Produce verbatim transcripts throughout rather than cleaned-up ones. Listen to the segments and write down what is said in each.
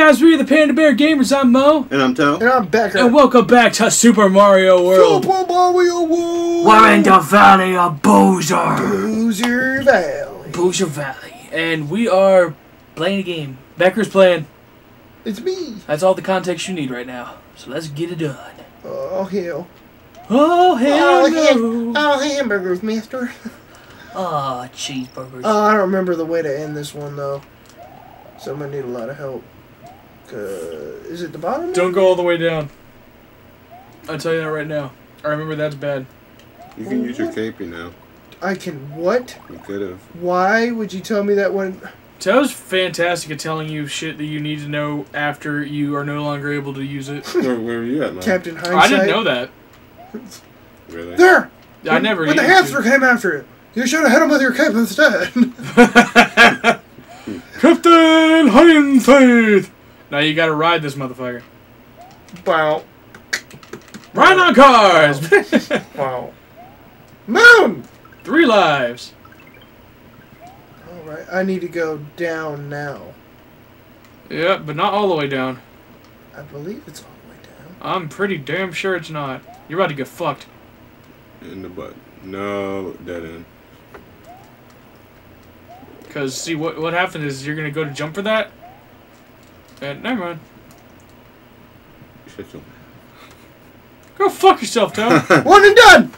guys, we're the Panda Bear Gamers. I'm Mo. And I'm Tom. And I'm Becker. And welcome back to Super Mario World. Super Mario World. We're in the Valley of Bowser. Bowser Valley. Bowser Valley. And we are playing a game. Becker's playing. It's me. That's all the context you need right now. So let's get it done. Oh, hell. Oh, hell. Oh, no. Oh, hamburgers, mister. Oh, cheeseburgers. Oh, I don't remember the way to end this one, though. So I'm going to need a lot of help. Uh, is it the bottom? Don't go all the way down. I'll tell you that right now. I remember that's bad. You can what? Use your capey now. I can what? You could have. Why would you tell me that when... So that was fantastic at telling you shit that you need to know after you are no longer able to use it. Where were you at, man? Captain Hindsight. I didn't know that. Really? There! I when, never knew. When the hamster came after it. You should have hit him with your cap instead. Captain Hindsight! Now you gotta ride this motherfucker. Wow. Ride on cars! Wow. Moon! Three lives. Alright, I need to go down now. Yeah, but not all the way down. I believe it's all the way down. I'm pretty damn sure it's not. You're about to get fucked. In the butt. No, dead end. Because, see, what what happened is you're going to go to jump for that. And never mind. Shut your mouth. Go fuck yourself, Tom. One and done!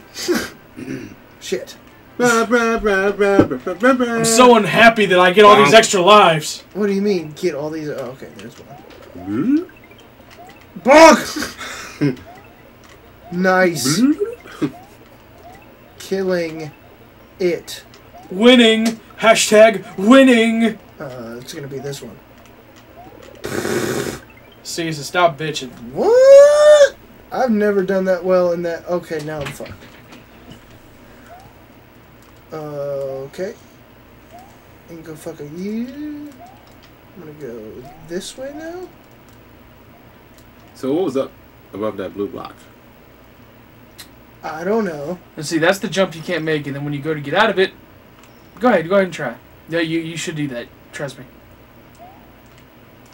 Shit. I'm so unhappy that I get all these extra lives. What do you mean, get all these? Oh, okay, there's one. Bonk! Nice. Killing it. Winning. Hashtag winning. Uh, it's gonna be this one. See, so stop bitching. What? I've never done that well in that. Okay, now I'm fucked. Uh, okay. And go fuck you. I'm gonna go this way now. So what was up above that blue block? I don't know. And see, that's the jump you can't make, and then when you go to get out of it. Go ahead, go ahead and try. Yeah, you you should do that. Trust me.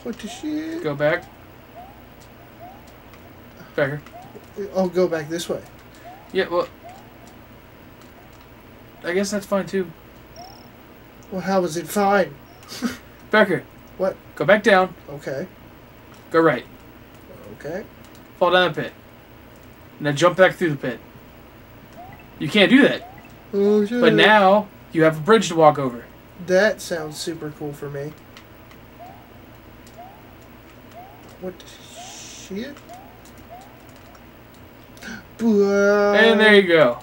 What the shit? Go back. Backer. I'll go back this way. Yeah, well... I guess that's fine, too. Well, how is it fine? Backer. What? Go back down. Okay. Go right. Okay. Fall down the pit. Now jump back through the pit. You can't do that. Oh, shit. But now... You have a bridge to walk over. That sounds super cool for me. What the shit? And there you go.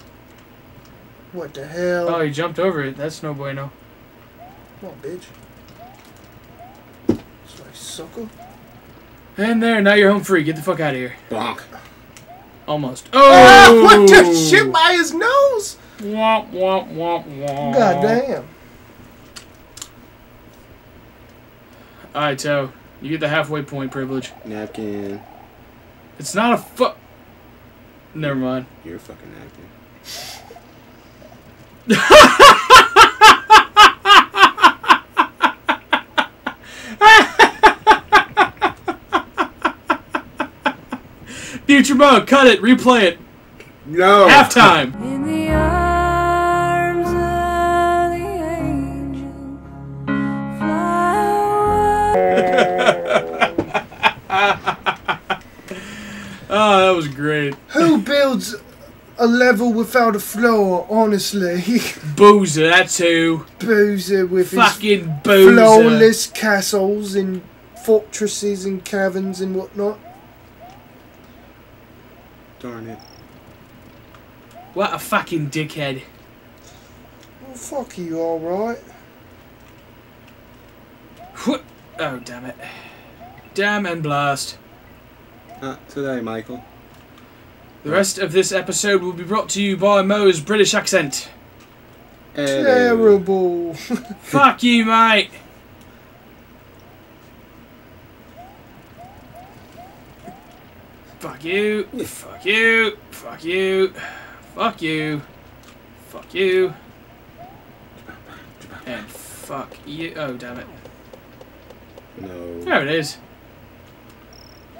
What the hell? Oh, you jumped over it. That's no bueno. Come on, bitch. So I suckle. And there, now you're home free. Get the fuck out of here. Bonk. Almost. Oh! Ah, what the shit by his nose? Womp, womp, womp, womp. God damn. Alright, so you get the halfway point privilege. Napkin. It's not a fu... Never mind. You're a fucking napkin. Future mode, cut it, replay it. No. Halftime. Oh, that was great. Who builds a level without a floor, honestly? Bowser, that's who. Bowser with Fucking his Bowser. Flawless castles and fortresses and caverns and whatnot. Darn it. What a fucking dickhead. Well, fuck you, alright. What? Oh, damn it. Damn and blast. Not today, Michael. The rest of this episode will be brought to you by Mo's British accent. Terrible. Fuck you, mate. Fuck you. Fuck you. Fuck you. Fuck you. Fuck you. And fuck you. Oh, damn it. No. There it is.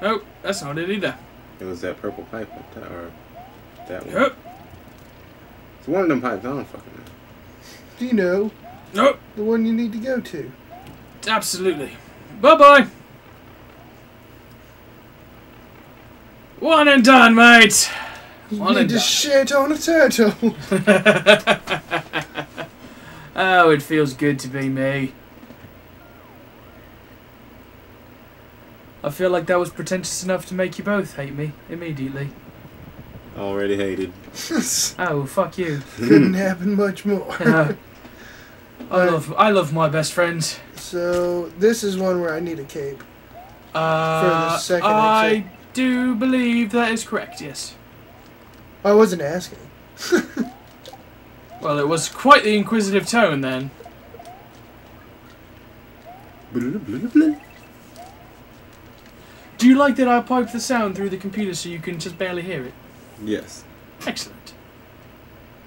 Nope, that's not it either. It was that purple pipe up there, or that one. Nope. It's one of them pipes, I don't fucking know. Do you know? Nope. The one you need to go to. Absolutely. Bye-bye. One and done, mate. You one need and to done. Shit on a turtle. Oh, it feels good to be me. I feel like that was pretentious enough to make you both hate me immediately. Already hated. Oh, well, fuck you. Couldn't happen much more. uh, I right. love I love my best friends. So this is one where I need a cape. Uh, for the second I exit. do believe that is correct. Yes. I wasn't asking. Well, it was quite the inquisitive tone then. Do you like that I piped the sound through the computer so you can just barely hear it? Yes. Excellent.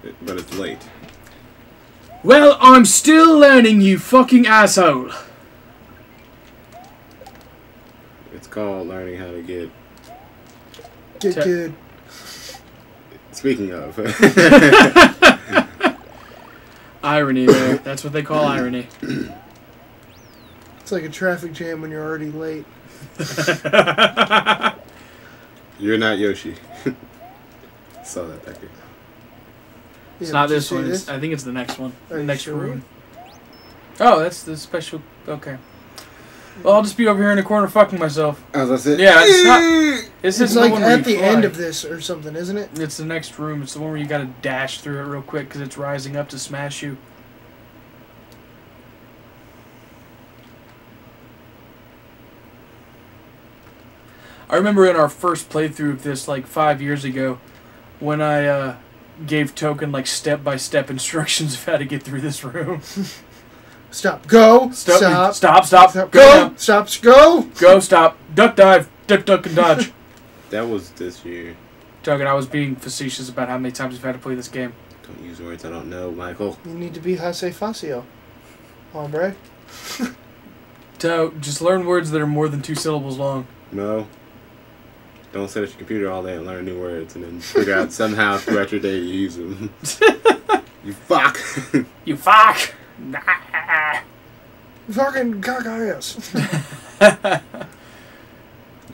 It, but it's late. Well, I'm still learning, you fucking asshole. It's called learning how to get... Get Te good. Speaking of. Irony, though. That's what they call irony. It's like a traffic jam when you're already late. You're not Yoshi. Saw that back here. Yeah, it's not this one. This? It's, I think it's the next one. Are the next sure? room. Oh, that's the special. Okay. Well, I'll just be over here in the corner fucking myself. Oh, that's it? Yeah, it's not. It's, it's like the one at the fly. end of this or something, isn't it? It's the next room. It's the one where you gotta dash through it real quick because it's rising up to smash you. I remember in our first playthrough of this, like, five years ago, when I uh, gave Token, like, step-by-step instructions of how to get through this room. Stop. Go. Stop. Stop. Stop. Stop, stop go. go stop. Go. Go. Stop. Duck dive. Duck, duck, and dodge. That was this year. Token, I was being facetious about how many times we've had to play this game. Don't use words I don't know, Michael. You need to be Hase Facio, hombre. To just learn words that are more than two syllables long. No. Don't sit at your computer all day and learn new words and then figure out somehow throughout your day you use them. You fuck. You fuck. Nah. Fucking cock-ass.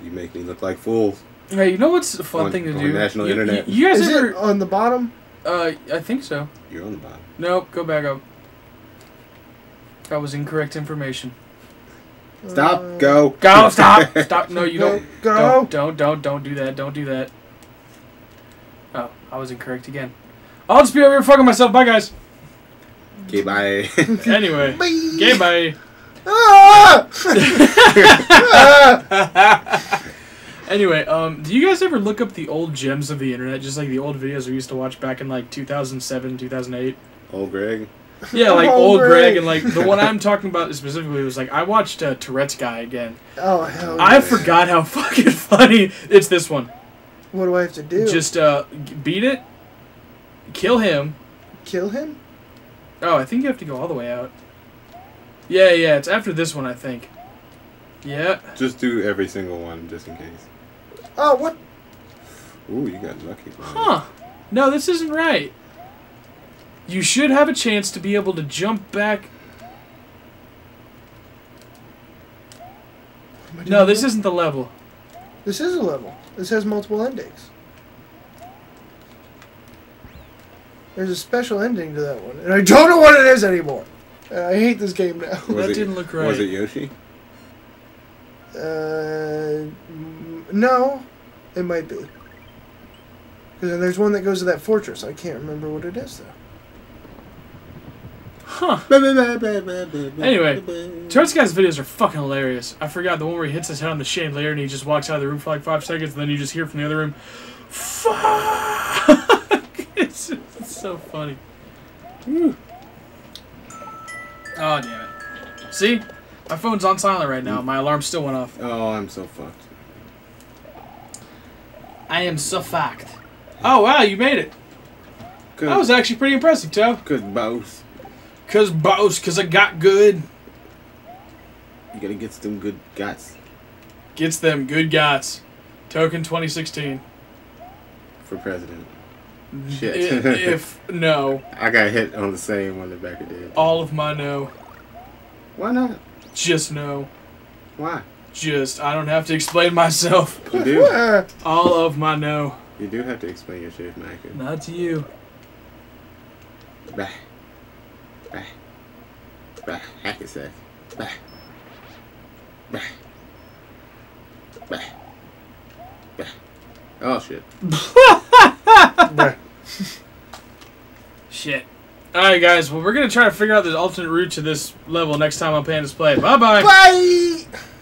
You make me look like fools. Hey, you know what's a fun on, thing to on do? National you, internet. You, you guys Is ever, it on the bottom? Uh, I think so. You're on the bottom. Nope, go back up. That was incorrect information. Stop. Uh, go. Go. Stop. Stop. No, you don't. Go. Don't, don't. Don't. Don't do that. Don't do that. Oh, I was incorrect again. I'll just be over here fucking myself. Bye, guys. Okay, bye. Anyway. Bye. Okay, bye. Ah! Anyway, um, do you guys ever look up the old gems of the internet, just like the old videos we used to watch back in like two thousand seven, two thousand eight? Old Greg. Yeah, like oh, Old Greg. Greg, and like the one I'm talking about specifically was like I watched uh, Tourette's Guy again. Oh hell! I yes. forgot how fucking funny it's this one. What do I have to do? Just uh, beat it, kill him. Kill him? Oh, I think you have to go all the way out. Yeah, yeah, it's after this one, I think. Yeah. Just do every single one, just in case. Oh what? Ooh, you got lucky. Huh? No, this isn't right. You should have a chance to be able to jump back. No, this isn't the level. This is a level. This has multiple endings. There's a special ending to that one, and I don't know what it is anymore. And I hate this game now. That didn't look right. Was it Yoshi? Uh, no, it might be. Because then there's one that goes to that fortress. I can't remember what it is though. Huh. Anyway, Tourette's Guy's videos are fucking hilarious. I forgot the one where he hits his head on the chandelier and he just walks out of the room for like five seconds and then you just hear from the other room, fuck! It's, just, it's so funny. Woo. Oh, damn it. See? My phone's on silent right now. My alarm still went off. Oh, I'm so fucked. I am so fucked. Oh, wow, you made it. Good. That was actually pretty impressive, Toe. Good both. Cause boss, cause I got good. You gotta get some good guts. Gets them good guys. Token twenty sixteen. For president. Shit. If, if no. I got hit on the same on the back of the head. All of my no. Why not? Just no. Why? Just, I don't have to explain myself. You do. All of my no. You do have to explain your shit, Micah. Not to you. Bah. Bah. Bah. Hackensack. Bah. Bah. Bah. Bah. Oh, shit. Bah. Shit. Alright, guys. Well, we're going to try to figure out this alternate route to this level next time on Panda's Play. Bye-bye. Bye! -bye. Bye.